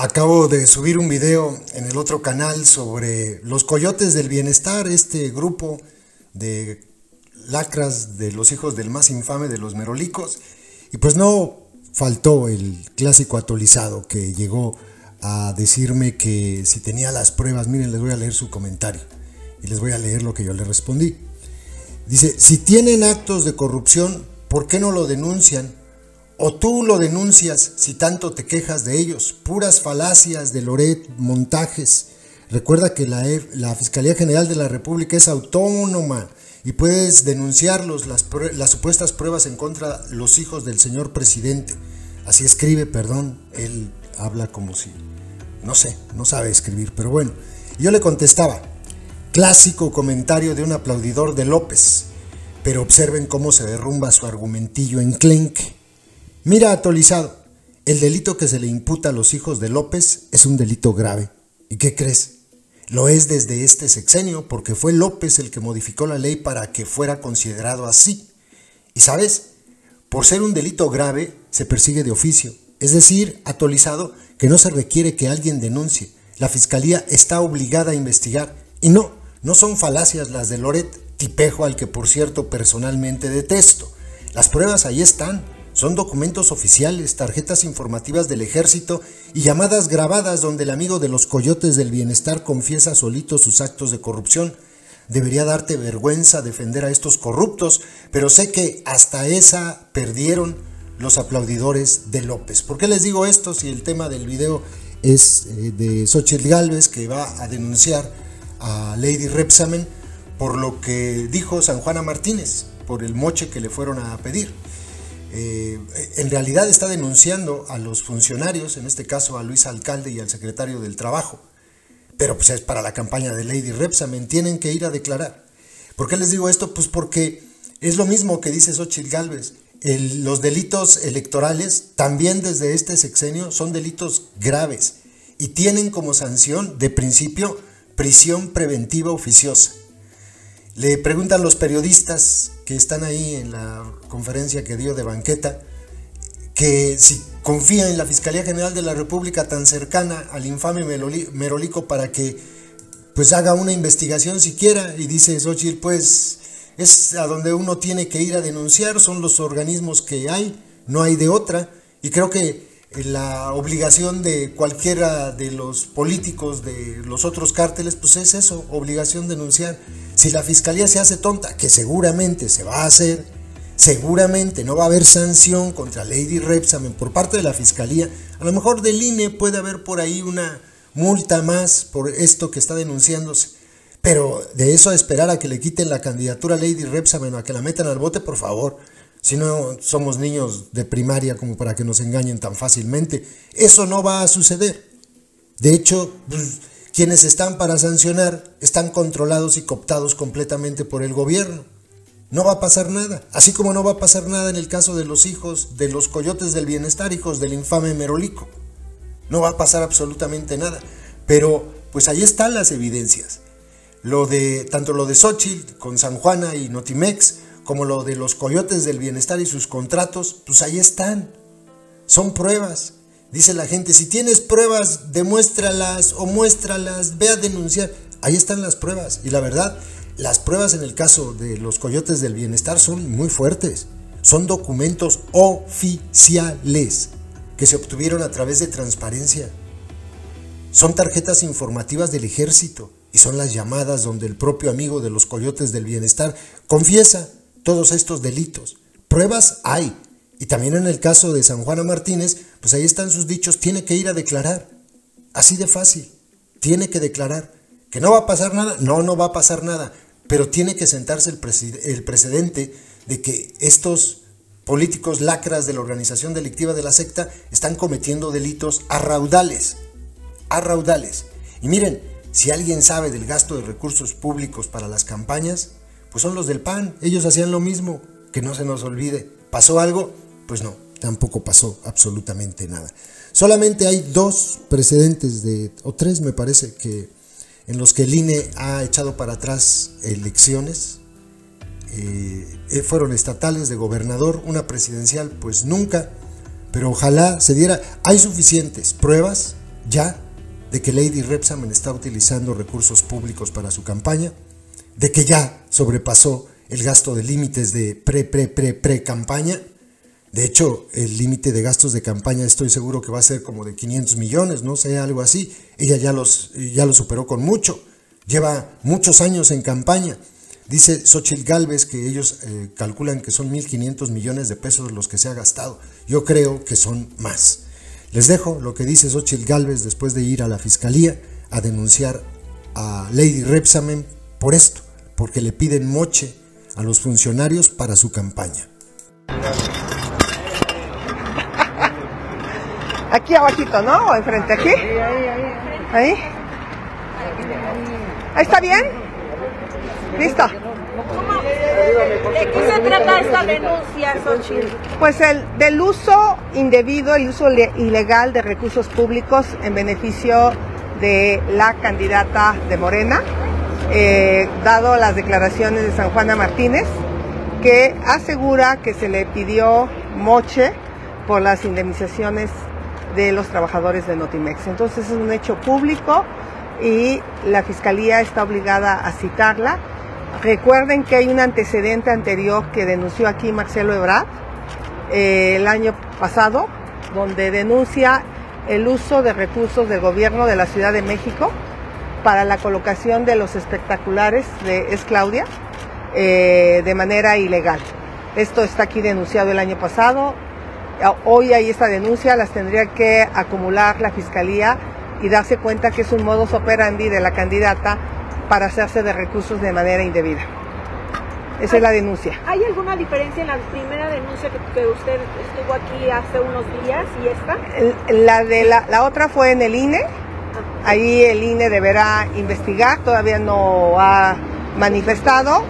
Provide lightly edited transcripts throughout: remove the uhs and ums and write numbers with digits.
Acabo de subir un video en el otro canal sobre los coyotes del bienestar, este grupo de lacras de los hijos del más infame de los merolicos. Y pues no faltó el clásico atolizado que llegó a decirme que si tenía las pruebas. Miren, les voy a leer su comentario y les voy a leer lo que yo le respondí. Dice: si tienen actos de corrupción, ¿por qué no lo denuncian? O tú lo denuncias si tanto te quejas de ellos. Puras falacias de Loret, montajes. Recuerda que la Fiscalía General de la República es autónoma y puedes denunciar las supuestas pruebas en contra de los hijos del señor presidente. Así escribe, perdón, él habla como si, no sé, no sabe escribir, pero bueno. Yo le contestaba, clásico comentario de un aplaudidor de López, pero observen cómo se derrumba su argumentillo enclenque. Mira, atolizado, el delito que se le imputa a los hijos de López es un delito grave. ¿Y qué crees? Lo es desde este sexenio, porque fue López el que modificó la ley para que fuera considerado así. ¿Y sabes? Por ser un delito grave, se persigue de oficio. Es decir, atolizado, que no se requiere que alguien denuncie. La fiscalía está obligada a investigar. Y no, no son falacias las de Loret, tipejo al que por cierto personalmente detesto. Las pruebas ahí están. Son documentos oficiales, tarjetas informativas del ejército y llamadas grabadas donde el amigo de los coyotes del bienestar confiesa solito sus actos de corrupción. Debería darte vergüenza defender a estos corruptos, pero sé que hasta esa perdieron los aplaudidores de López. ¿Por qué les digo esto si el tema del video es de Xóchitl Gálvez, que va a denunciar a Lady Rebsamen por lo que dijo Sanjuana Martínez, por el moche que le fueron a pedir? En realidad está denunciando a los funcionarios, en este caso a Luisa Alcalde y al secretario del Trabajo, pero pues es para la campaña de Lady Rebsamen, tienen que ir a declarar. ¿Por qué les digo esto? Pues porque es lo mismo que dice Xóchitl Gálvez, los delitos electorales también desde este sexenio son delitos graves y tienen como sanción de principio prisión preventiva oficiosa. Le preguntan los periodistas que están ahí en la conferencia que dio de banqueta, que si confía en la Fiscalía General de la República tan cercana al infame merolico para que pues haga una investigación siquiera, y dice Xóchitl, pues es a donde uno tiene que ir a denunciar, son los organismos que hay, no hay de otra, y creo que la obligación de cualquiera de los políticos de los otros cárteles pues es eso, obligación de denunciar. Si la fiscalía se hace tonta, que seguramente se va a hacer, seguramente no va a haber sanción contra Lady Rebsamen por parte de la fiscalía, a lo mejor del INE puede haber por ahí una multa más por esto que está denunciándose, pero de eso a esperar a que le quiten la candidatura a Lady Rebsamen o a que la metan al bote, por favor. Si no somos niños de primaria como para que nos engañen tan fácilmente, eso no va a suceder. De hecho, quienes están para sancionar están controlados y cooptados completamente por el gobierno. No va a pasar nada, así como no va a pasar nada en el caso de los hijos de los coyotes del bienestar, hijos del infame merolico. No va a pasar absolutamente nada, pero pues ahí están las evidencias. Tanto lo de Xóchitl con Sanjuana y Notimex, como lo de los coyotes del bienestar y sus contratos, pues ahí están, son pruebas. Dice la gente, si tienes pruebas, demuéstralas o muéstralas, ve a denunciar. Ahí están las pruebas, y la verdad, las pruebas en el caso de los coyotes del bienestar son muy fuertes, son documentos oficiales que se obtuvieron a través de transparencia, son tarjetas informativas del ejército y son las llamadas donde el propio amigo de los coyotes del bienestar confiesa todos estos delitos. Pruebas hay, y también en el caso de Sanjuana Martínez, pues ahí están sus dichos, tiene que ir a declarar, así de fácil, tiene que declarar. ¿Que no va a pasar nada? No, no va a pasar nada, pero tiene que sentarse el precedente de que estos políticos lacras de la organización delictiva de la secta están cometiendo delitos a raudales. Y miren, si alguien sabe del gasto de recursos públicos para las campañas, pues son los del PAN, ellos hacían lo mismo, que no se nos olvide. ¿Pasó algo? Pues no, tampoco pasó absolutamente nada. Solamente hay dos precedentes, o tres me parece, que en los que el INE ha echado para atrás elecciones. Fueron estatales, de gobernador, una presidencial pues nunca, pero ojalá se diera. Hay suficientes pruebas ya de que Lady Rebsamen está utilizando recursos públicos para su campaña, de que ya sobrepasó el gasto de límites de pre-campaña. De hecho, el límite de gastos de campaña estoy seguro que va a ser como de 500 millones, no sé, algo así. Ella ya los superó con mucho, lleva muchos años en campaña. Dice Xóchitl Gálvez que ellos calculan que son 1.500 millones de pesos los que se ha gastado. Yo creo que son más. Les dejo lo que dice Xóchitl Gálvez después de ir a la Fiscalía a denunciar a Lady Rebsamen por esto, porque le piden moche a los funcionarios para su campaña. Aquí abajito, ¿no? ¿O enfrente? ¿Aquí? Ahí. ¿Ahí está bien? ¿Lista? ¿De qué se trata esta denuncia, Xóchitl? Pues del uso indebido, el uso ilegal de recursos públicos en beneficio de la candidata de Morena, dado las declaraciones de Sanjuana Martínez, que asegura que se le pidió moche por las indemnizaciones de los trabajadores de Notimex. Entonces es un hecho público y la Fiscalía está obligada a citarla. Recuerden que hay un antecedente anterior que denunció aquí Marcelo Ebrard el año pasado, donde denuncia el uso de recursos del gobierno de la Ciudad de México para la colocación de los espectaculares de Claudia de manera ilegal. Esto está aquí denunciado el año pasado. Hoy hay esta denuncia, las tendría que acumular la Fiscalía y darse cuenta que es un modus operandi de la candidata para hacerse de recursos de manera indebida. Esa es la denuncia. ¿Hay alguna diferencia en la primera denuncia que usted estuvo aquí hace unos días y esta? La otra fue en el INE. Ahí el INE deberá investigar, todavía no ha manifestado.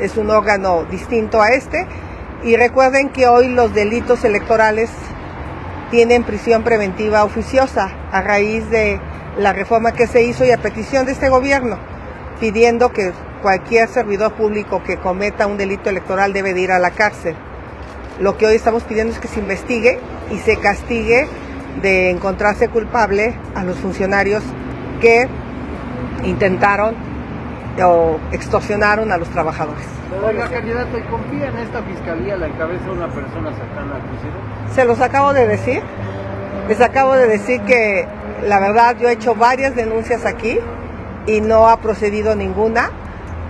Es un órgano distinto a este. Y recuerden que hoy los delitos electorales tienen prisión preventiva oficiosa a raíz de la reforma que se hizo y a petición de este gobierno, pidiendo que cualquier servidor público que cometa un delito electoral debe de ir a la cárcel. Lo que hoy estamos pidiendo es que se investigue y se castigue de encontrarse culpable a los funcionarios que intentaron o extorsionaron a los trabajadores. Oiga, candidato, ¿y confía en esta Fiscalía? ¿La encabeza una persona cercana al presidente? Se los acabo de decir. Les acabo de decir que la verdad yo he hecho varias denuncias aquí y no ha procedido ninguna.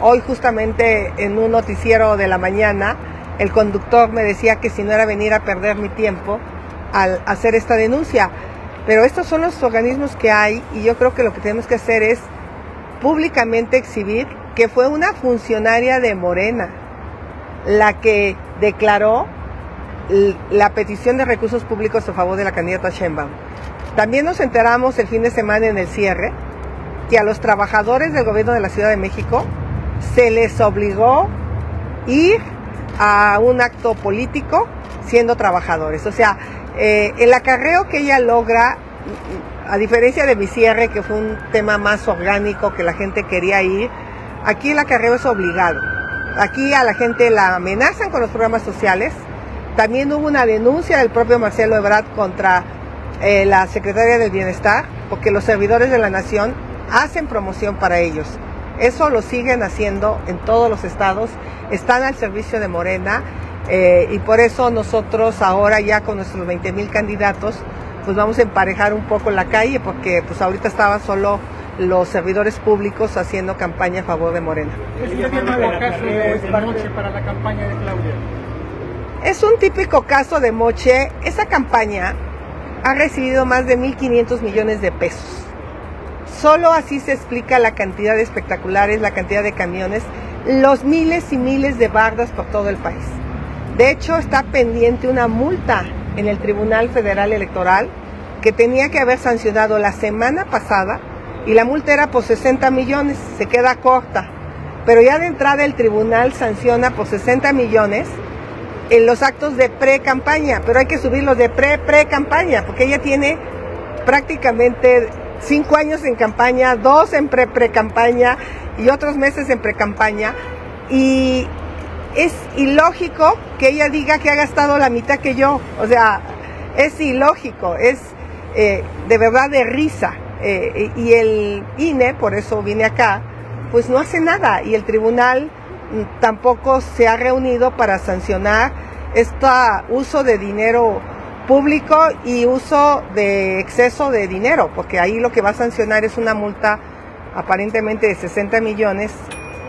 Hoy justamente en un noticiero de la mañana el conductor me decía que si no era venir a perder mi tiempo al hacer esta denuncia. Pero estos son los organismos que hay y yo creo que lo que tenemos que hacer es públicamente exhibir que fue una funcionaria de Morena la que declaró la petición de recursos públicos a favor de la candidata Sheinbaum. También nos enteramos el fin de semana en el cierre que a los trabajadores del gobierno de la Ciudad de México se les obligó ir a un acto político siendo trabajadores. O sea, el acarreo que ella logra, a diferencia de mi cierre, que fue un tema más orgánico, que la gente quería ir, aquí el acarreo es obligado. Aquí a la gente la amenazan con los programas sociales. También hubo una denuncia del propio Marcelo Ebrard contra la Secretaria del Bienestar, porque los servidores de la Nación hacen promoción para ellos. Eso lo siguen haciendo en todos los estados, están al servicio de Morena y por eso nosotros ahora ya con nuestros 20,000 candidatos pues vamos a emparejar un poco la calle, porque pues ahorita estaban solo los servidores públicos haciendo campaña a favor de Morena. ¿Para la campaña de Claudia? Es un típico caso de moche. Esa campaña ha recibido más de 1.500 millones de pesos. Solo así se explica la cantidad de espectaculares, la cantidad de camiones, los miles y miles de bardas por todo el país. De hecho, está pendiente una multa en el Tribunal Federal Electoral que tenía que haber sancionado la semana pasada y la multa era por 60 millones, se queda corta. Pero ya de entrada el tribunal sanciona por 60 millones en los actos de pre-campaña, pero hay que subirlos de pre-campaña, porque ella tiene prácticamente 5 años en campaña, 2 en pre-campaña y otros meses en pre-campaña, y es ilógico que ella diga que ha gastado la mitad que yo. O sea, es ilógico, es de verdad de risa. Y el INE, por eso vine acá, pues no hace nada, y el tribunal tampoco se ha reunido para sancionar este uso de dinero público y uso de exceso de dinero, porque ahí lo que va a sancionar es una multa aparentemente de 60 millones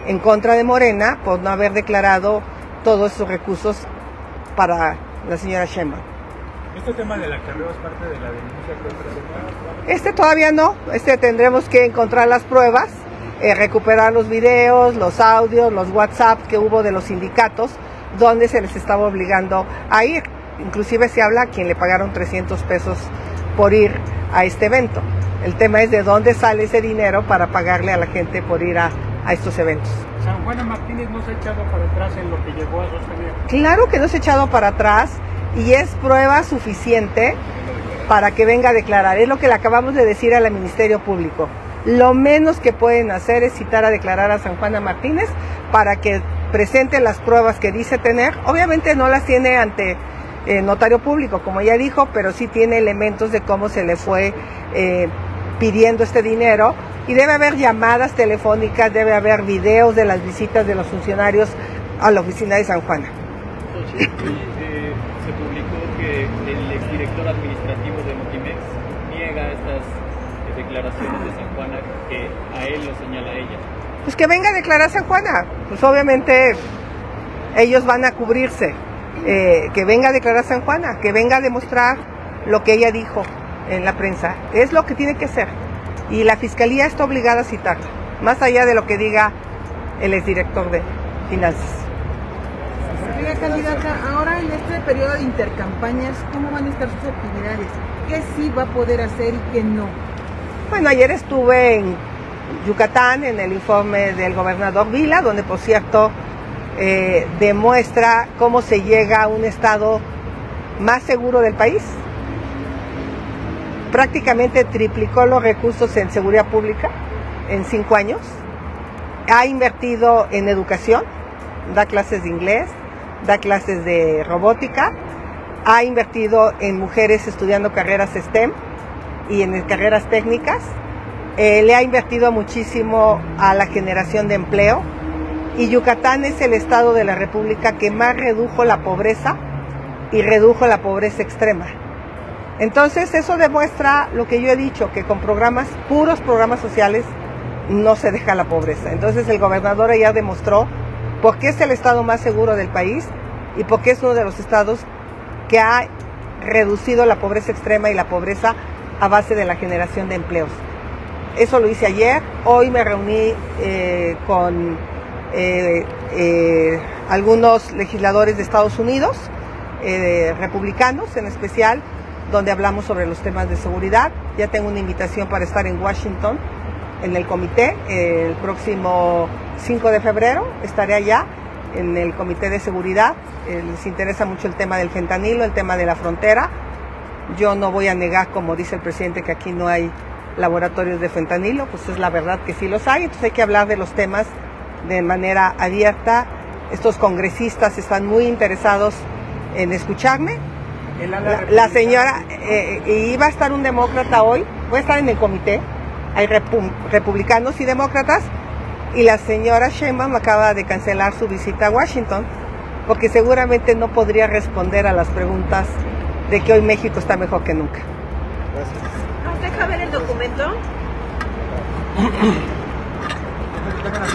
en contra de Morena por no haber declarado todos esos recursos para la señora Sheinbaum. ¿Este tema del acarreo es parte de la denuncia que presentaron? Este todavía no, tendremos que encontrar las pruebas, recuperar los videos, los audios, los WhatsApp que hubo de los sindicatos, donde se les estaba obligando a ir. Inclusive se habla a quien le pagaron 300 pesos por ir a este evento. El tema es de dónde sale ese dinero para pagarle a la gente por ir a estos eventos. Sanjuana Martínez no se ha echado para atrás en lo que llegó a sostener. Claro que no se ha echado para atrás, y es prueba suficiente para que venga a declarar. Es lo que le acabamos de decir al Ministerio Público. Lo menos que pueden hacer es citar a declarar a Sanjuana Martínez para que presente las pruebas que dice tener. Obviamente no las tiene ante el notario público, como ella dijo, pero sí tiene elementos de cómo se le fue pidiendo este dinero, y debe haber llamadas telefónicas, debe haber videos de las visitas de los funcionarios a la oficina de Sanjuana. Entonces, se publicó que el exdirector administrativo de Multimex niega estas declaraciones de Sanjuana, que a él lo señala ella. Pues que venga a declarar Sanjuana, pues obviamente ellos van a cubrirse. Que venga a declarar Sanjuana, que venga a demostrar lo que ella dijo en la prensa. Es lo que tiene que hacer, y la Fiscalía está obligada a citarla, más allá de lo que diga el exdirector de Finanzas. Señora candidata, ahora en este periodo de intercampañas, ¿cómo van a estar sus actividades? ¿Qué sí va a poder hacer y qué no? Bueno, ayer estuve en Yucatán, en el informe del gobernador Vila, donde por cierto demuestra cómo se llega a un estado más seguro del país. Prácticamente triplicó los recursos en seguridad pública en 5 años. Ha invertido en educación, da clases de inglés, da clases de robótica, ha invertido en mujeres estudiando carreras STEM y en carreras técnicas, le ha invertido muchísimo a la generación de empleo. Y Yucatán es el estado de la República que más redujo la pobreza, y redujo la pobreza extrema. Entonces eso demuestra lo que yo he dicho, que con programas, puros programas sociales, no se deja la pobreza. Entonces el gobernador ya demostró por qué es el estado más seguro del país, y por qué es uno de los estados que ha reducido la pobreza extrema y la pobreza a base de la generación de empleos. Eso lo hice ayer. Hoy me reuní con algunos legisladores de Estados Unidos, republicanos en especial, donde hablamos sobre los temas de seguridad. Ya tengo una invitación para estar en Washington, en el comité, el próximo 5 de febrero estaré allá, en el comité de seguridad. Les interesa mucho el tema del fentanilo, el tema de la frontera. Yo no voy a negar, como dice el presidente, que aquí no hay laboratorios de fentanilo, pues es la verdad que sí los hay. Entonces hay que hablar de los temas de manera abierta. Estos congresistas están muy interesados en escucharme. La señora, iba a estar un demócrata hoy, voy a estar en el comité, hay republicanos y demócratas, y la señora Sheinbaum acaba de cancelar su visita a Washington, porque seguramente no podría responder a las preguntas de que hoy México está mejor que nunca. Gracias. ¿Nos deja ver el documento?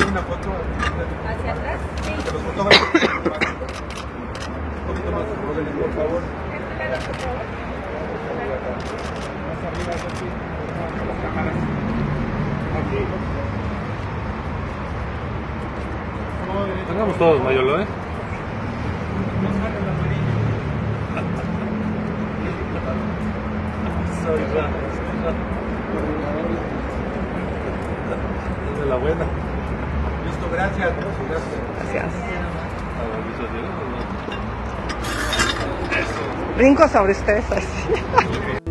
Una foto hacia atrás, sí. Los fotógrafos, un poquito más, por favor. Hagamos todos, Mayolo, ¿eh? Es de la buena. Listo, gracias. Gracias. Brinco sobre ustedes así.